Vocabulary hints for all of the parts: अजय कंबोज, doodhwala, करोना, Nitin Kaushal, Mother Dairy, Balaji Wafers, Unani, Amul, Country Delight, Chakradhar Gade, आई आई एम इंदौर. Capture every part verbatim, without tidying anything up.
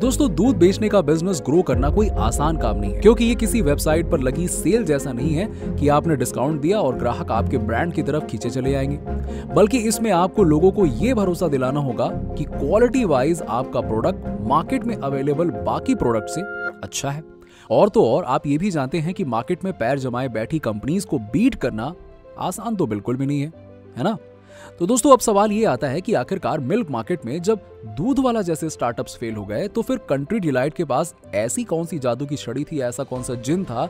दोस्तों दूध बेचने का बिजनेस ग्रो करना कोई आसान काम नहीं है, क्योंकि ये किसी वेबसाइट पर लगी सेल जैसा नहीं है कि आपने डिस्काउंट दिया और ग्राहक आपके ब्रांड की तरफ खींचे चले जाएंगे, बल्कि इसमें आपको लोगों को ये भरोसा दिलाना होगा कि क्वालिटी वाइज आपका प्रोडक्ट मार्केट में अवेलेबल बाकी प्रोडक्ट से अच्छा है। और तो और आप ये भी जानते हैं कि मार्केट में पैर जमाए बैठी कंपनीज को बीट करना आसान तो बिल्कुल भी नहीं है, है ना। तो दोस्तों अब सवाल ये आता है कि आखिरकार मिल्क मार्केट में जब दूध वाला जैसे स्टार्टअप्स फेल हो गए तो फिर कंट्री डिलाइट के पास ऐसी कौन सी जादू की छड़ी थी, ऐसा कौन सा जिन था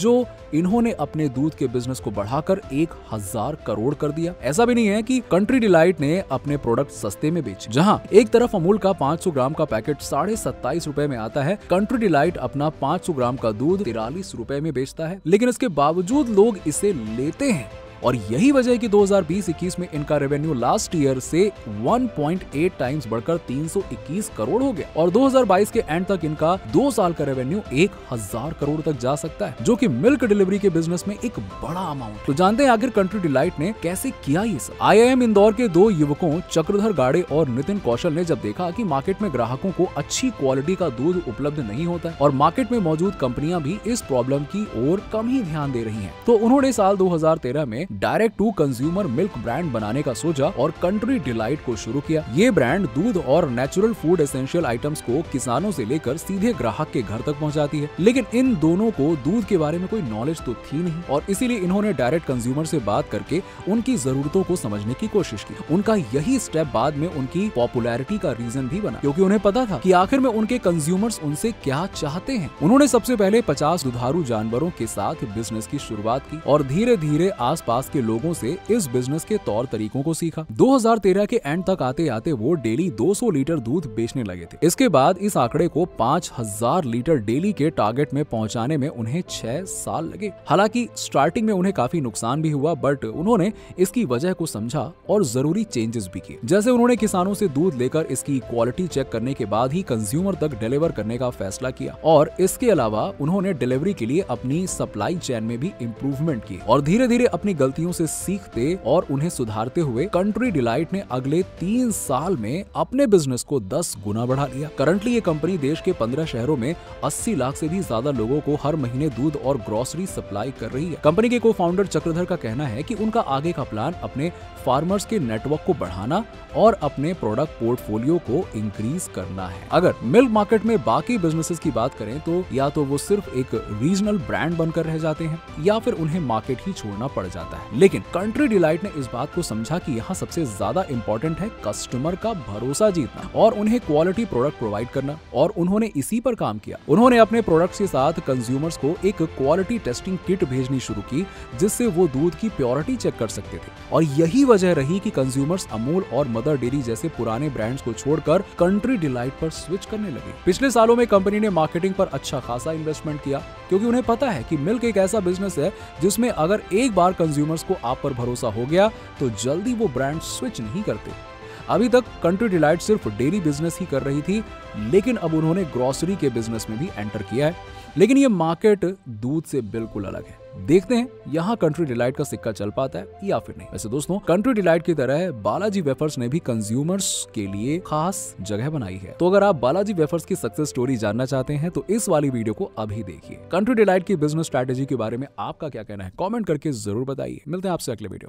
जो इन्होंने अपने दूध के बिजनेस को बढ़ाकर एक हजार करोड़ कर दिया। ऐसा भी नहीं है कि कंट्री डिलाइट ने अपने प्रोडक्ट सस्ते में बेचे। जहां एक तरफ अमूल का पांच सौ ग्राम का पैकेट साढ़े सत्ताईस रूपए में आता है, कंट्री डिलाइट अपना पांच सौ ग्राम का दूध तिरालीस रूपए में बेचता है, लेकिन इसके बावजूद लोग इसे लेते हैं। और यही वजह है कि दो हज़ार बीस इक्कीस में इनका रेवेन्यू लास्ट ईयर से एक पॉइंट आठ टाइम्स बढ़कर तीन सौ इक्कीस करोड़ हो गया और दो हज़ार बाईस के एंड तक इनका दो साल का रेवेन्यू एक हजार करोड़ तक जा सकता है, जो कि मिल्क डिलीवरी के बिजनेस में एक बड़ा अमाउंट। तो जानते हैं आखिर कंट्री डिलाइट ने कैसे किया ये सब। आई आई एम इंदौर के दो युवकों चक्रधर गाड़े और नितिन कौशल ने जब देखा कि मार्केट में ग्राहकों को अच्छी क्वालिटी का दूध उपलब्ध नहीं होता और मार्केट में मौजूद कंपनियां भी इस प्रॉब्लम की ओर कम ही ध्यान दे रही है, तो उन्होंने साल दो हज़ार तेरह में direct to consumer milk brand बनाने का सोचा और कंट्री डिलाइट को शुरू किया। ये ब्रांड दूध और नेचुरल फूड एसेंशियल आइटम्स को किसानों से लेकर सीधे ग्राहक के घर तक पहुंचाती है, लेकिन इन दोनों को दूध के बारे में कोई नॉलेज तो थी नहीं और इसीलिए इन्होंने डायरेक्ट कंज्यूमर से बात करके उनकी जरूरतों को समझने की कोशिश की। उनका यही स्टेप बाद में उनकी पॉपुलैरिटी का रीजन भी बना, क्योंकि उन्हें पता था कि आखिर में उनके कंज्यूमर्स उनसे क्या चाहते हैं। उन्होंने सबसे पहले पचास दुधारू जानवरों के साथ बिजनेस की शुरुआत की और धीरे धीरे आस पास के लोगों से इस बिजनेस के तौर तरीकों को सीखा। दो हज़ार तेरह के एंड तक आते आते वो डेली दो सौ लीटर दूध बेचने लगे थे। इसके बाद इस आंकड़े को पाँच हज़ार लीटर डेली के टारगेट में पहुंचाने में उन्हें छह साल लगे। हालांकि स्टार्टिंग में उन्हें काफी नुकसान भी हुआ, बट उन्होंने इसकी वजह को समझा और जरूरी चेंजेस भी किए, जैसे उन्होंने किसानों से दूध लेकर इसकी क्वालिटी चेक करने के बाद ही कंज्यूमर तक डिलीवर करने का फैसला किया और इसके अलावा उन्होंने डिलीवरी के लिए अपनी सप्लाई चेन में भी इम्प्रूवमेंट की और धीरे धीरे अपनी गलतियों से सीखते और उन्हें सुधारते हुए कंट्री डिलाइट ने अगले तीन साल में अपने बिजनेस को दस गुना बढ़ा लिया। करंटली ये कंपनी देश के पंद्रह शहरों में अस्सी लाख से भी ज्यादा लोगों को हर महीने दूध और ग्रोसरी सप्लाई कर रही है। कंपनी के को फाउंडर चक्रधर का कहना है कि उनका आगे का प्लान अपने फार्मर्स के नेटवर्क को बढ़ाना और अपने प्रोडक्ट पोर्टफोलियो को इंक्रीज करना है। अगर मिल्क मार्केट में बाकी बिजनेसेस की बात करें तो या तो वो सिर्फ एक रीजनल ब्रांड बनकर रह जाते हैं या फिर उन्हें मार्केट ही छोड़ना पड़ जाता है, लेकिन कंट्री डिलाइट ने इस बात को समझा कि यहाँ सबसे ज्यादा इम्पोर्टेंट है कस्टमर का भरोसा जीतना और उन्हें क्वालिटी प्रोडक्ट प्रोवाइड करना, और उन्होंने इसी पर काम किया। उन्होंने अपने प्रोडक्ट्स के साथ कंज्यूमर्स को एक क्वालिटी टेस्टिंग किट भेजनी शुरू की, जिससे वो दूध की प्योरिटी चेक कर सकते थे और यही वजह रही कि कंज्यूमर्स अमूल और मदर डेयरी जैसे पुराने ब्रांड्स को छोड़कर कंट्री डिलाइट पर स्विच करने लगे। पिछले सालों में कंपनी ने मार्केटिंग पर अच्छा खासा इन्वेस्टमेंट किया, क्योंकि उन्हें पता है कि मिल्क एक ऐसा बिजनेस है जिसमें अगर एक बार कंज्यूमर्स को आप पर भरोसा हो गया तो जल्दी वो ब्रांड स्विच नहीं करते। अभी तक कंट्री डिलाइट सिर्फ डेली बिजनेस ही कर रही थी, लेकिन अब उन्होंने ग्रोसरी के बिजनेस में भी एंटर किया है, लेकिन ये मार्केट दूध से बिल्कुल अलग है। देखते हैं यहाँ कंट्री डिलाइट का सिक्का चल पाता है या फिर नहीं। वैसे दोस्तों कंट्री डिलाइट की तरह बालाजी वेफर्स ने भी कंज्यूमर्स के लिए खास जगह बनाई है, तो अगर आप बालाजी वेफर्स की सक्सेस स्टोरी जानना चाहते हैं तो इस वाली वीडियो को अभी देखिए। कंट्री डिलाइट की बिजनेस स्ट्रेटेजी के बारे में आपका क्या कहना है, कॉमेंट करके जरूर बताइए। मिलते हैं आपसे अगले वीडियो में।